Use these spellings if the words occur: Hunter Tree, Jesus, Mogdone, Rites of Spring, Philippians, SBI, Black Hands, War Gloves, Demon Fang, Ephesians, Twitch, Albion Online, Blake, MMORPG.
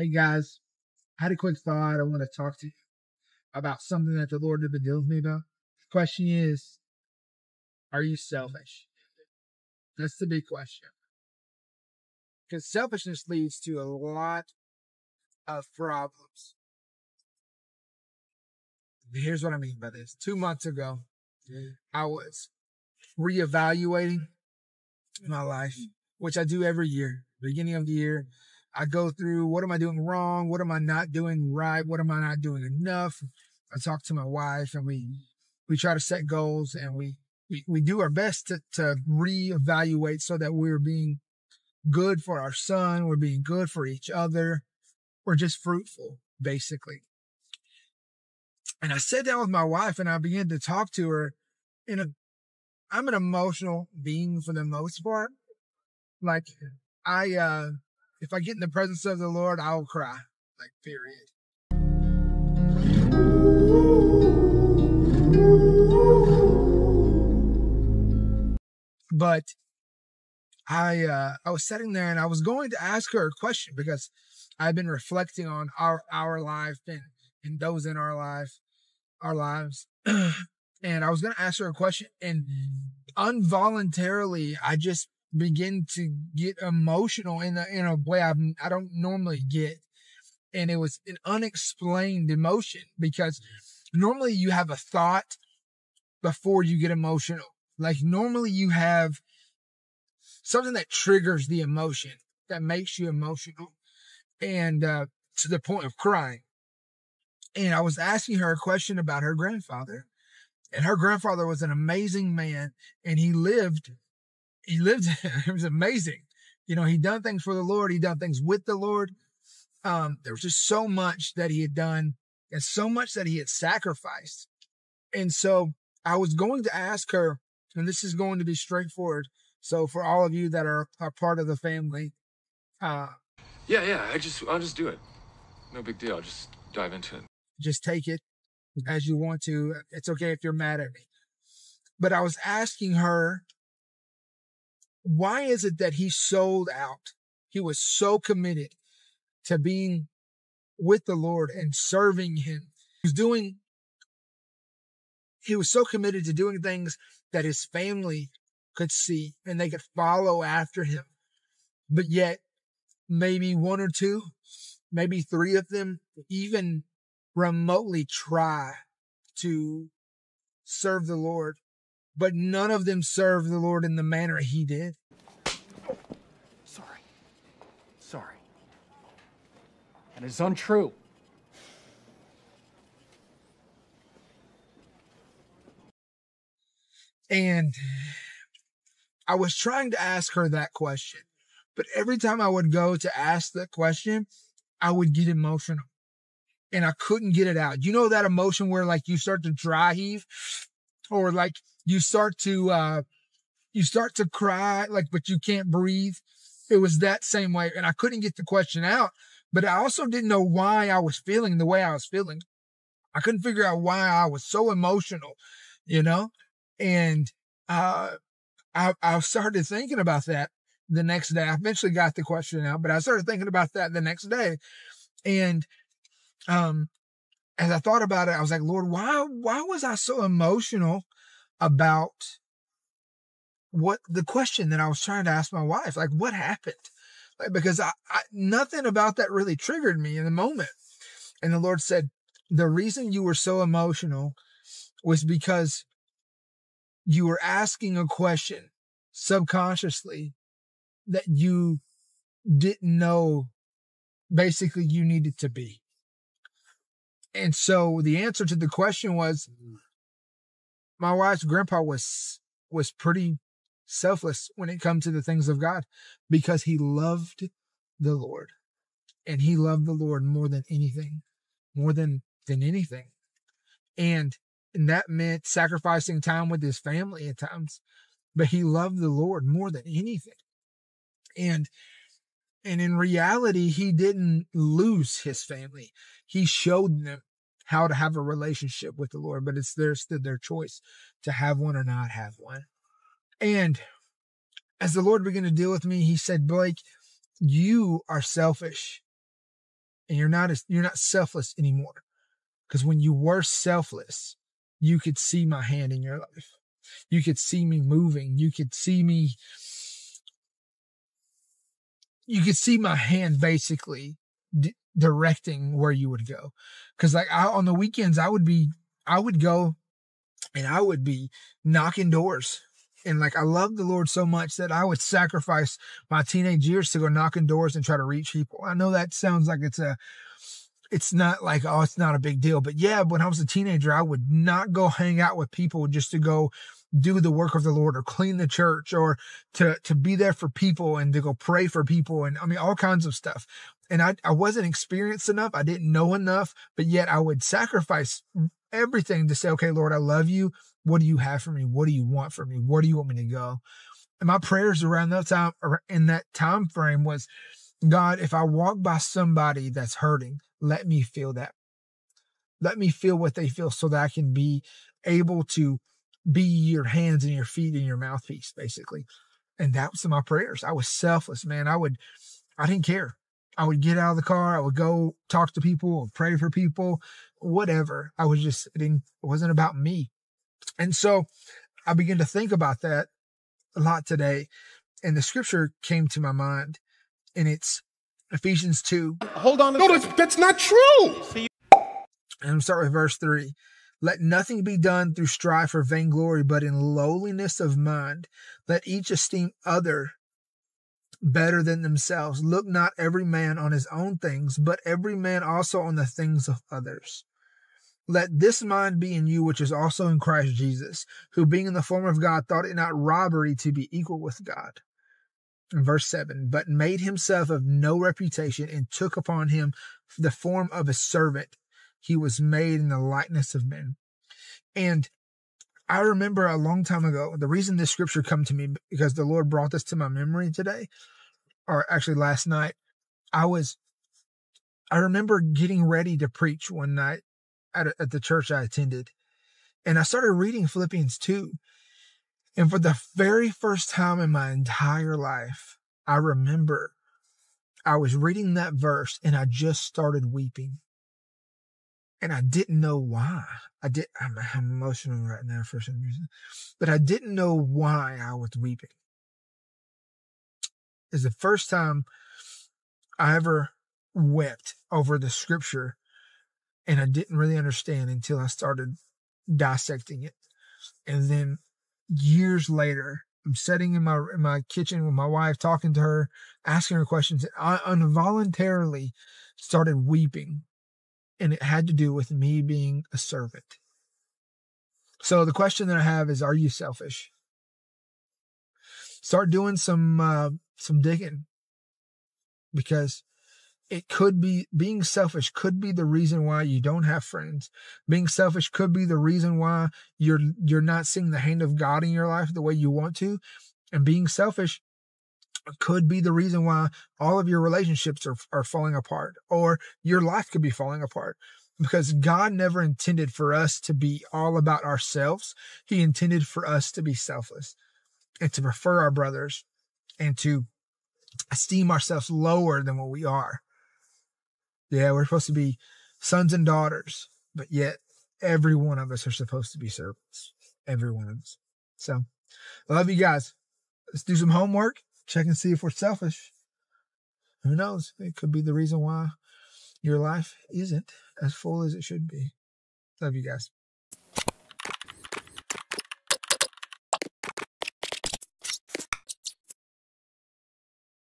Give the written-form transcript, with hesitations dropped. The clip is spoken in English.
Hey guys, I had a quick thought. I want to talk to you about something that the Lord had been dealing with me about. The question is, are you selfish? That's the big question. Because selfishness leads to a lot of problems. Here's what I mean by this. 2 months ago, I was reevaluating my life, which I do every year. Beginning of the year, I go through, what am I doing wrong? What am I not doing right? What am I not doing enough? I talk to my wife and we try to set goals, and we do our best to reevaluate so that we're being good for our son. We're being good for each other. We're just fruitful, basically. And I sat down with my wife and I began to talk to her. I'm an emotional being for the most part. Like, if I get in the presence of the Lord, I'll cry, like, period. But I was sitting there and I was going to ask her a question because I've been reflecting on our life and those in our lives. And I was going to ask her a question, and involuntarily, I just begin to get emotional in a way I don't normally get. And it was an unexplained emotion, because normally you have a thought before you get emotional. Like, normally you have something that triggers the emotion, that makes you emotional, and to the point of crying. And I was asking her a question about her grandfather, and her grandfather was an amazing man, and he lived, it was amazing. You know, he'd done things for the Lord. He'd done things with the Lord. There was just so much that he had done and so much that he had sacrificed. And so I was going to ask her, and this is going to be straightforward. So for all of you that are part of the family. I'll just do it. No big deal. I'll just dive into it. Just take it as you want to. It's okay if you're mad at me. But I was asking her, why is it that he sold out? He was so committed to being with the Lord and serving him. He was so committed to doing things that his family could see and they could follow after him. But yet, maybe one or two, maybe three of them even remotely try to serve the Lord. But none of them served the Lord in the manner he did. Sorry. That is untrue. And I was trying to ask her that question, but every time I would go to ask that question, I would get emotional and I couldn't get it out. You know that emotion where, like, you start to dry heave, or like you start to cry, like, but you can't breathe. It was that same way. And I couldn't get the question out, but I also didn't know why I was feeling the way I was feeling. I couldn't figure out why I was so emotional, you know? And, I started thinking about that the next day. I eventually got the question out, but I started thinking about that the next day. And, as I thought about it, I was like, Lord, why was I so emotional about the question that I was trying to ask my wife? Like, what happened? Like, because nothing about that really triggered me in the moment. And the Lord said, the reason you were so emotional was because you were asking a question subconsciously that you didn't know basically you needed to be. And so the answer to the question was, my wife's grandpa was pretty selfless when it comes to the things of God, because he loved the Lord, and he loved the Lord more than anything. And that meant sacrificing time with his family at times, but he loved the Lord more than anything. And in reality, he didn't lose his family. He showed them how to have a relationship with the Lord, but it's their choice to have one or not have one. And as the Lord began to deal with me, he said, Blake, you are selfish. and you're not selfless anymore. Because when you were selfless, you could see my hand in your life. You could see me moving. You could see me. You could see my hand basically directing where you would go. Because like on the weekends, I would go and I would be knocking doors. And like, I love the Lord so much that I would sacrifice my teenage years to go knocking doors and try to reach people. I know that sounds like it's not like, oh, it's not a big deal. But yeah, when I was a teenager, I would not go hang out with people just to go do the work of the Lord or clean the church or to be there for people and to go pray for people. And I mean, all kinds of stuff. And I wasn't experienced enough. I didn't know enough, but yet I would sacrifice everything to say, okay, Lord, I love you. What do you have for me? What do you want from me? Where do you want me to go? And my prayers around that time, in that time frame, was, God, if I walk by somebody that's hurting, let me feel that. Let me feel what they feel so that I can be able to be your hands and your feet and your mouthpiece, basically. And that was my prayers. I was selfless, man. I didn't care. I would get out of the car. I would go talk to people or pray for people, whatever. I was just, it wasn't about me. And so I began to think about that a lot today. And the scripture came to my mind, and it's Ephesians 2. Hold on. No, that's not true. And I'm starting with verse 3. Let nothing be done through strife or vainglory, but in lowliness of mind, let each esteem other better than themselves. Look not every man on his own things, but every man also on the things of others. Let this mind be in you, which is also in Christ Jesus, who being in the form of God, thought it not robbery to be equal with God. In verse 7, but made himself of no reputation and took upon him the form of a servant. He was made in the likeness of men. And I remember a long time ago, the reason this scripture come to me, because the Lord brought this to my memory today, or actually last night, I remember getting ready to preach one night at the church I attended. And I started reading Philippians 2. And for the very first time in my entire life, I remember I was reading that verse and I just started weeping. And I didn't know why. I'm emotional right now for some reason, but I didn't know why I was weeping. It's the first time I ever wept over the scripture, and I didn't really understand until I started dissecting it. And then years later, I'm sitting in my kitchen with my wife, talking to her, asking her questions, and I involuntarily started weeping. And it had to do with me being a servant. So the question that I have is, are you selfish? Start doing some digging, because it could be, being selfish could be the reason why you don't have friends. Being selfish could be the reason why you're not seeing the hand of God in your life the way you want to. And being selfish could be the reason why all of your relationships are falling apart, or your life could be falling apart, because God never intended for us to be all about ourselves. He intended for us to be selfless and to prefer our brothers and to esteem ourselves lower than what we are. Yeah, we're supposed to be sons and daughters, but yet every one of us are supposed to be servants. Every one of us. So I love you guys. Let's do some homework. Check and see if we're selfish. Who knows? It could be the reason why your life isn't as full as it should be. Love you guys.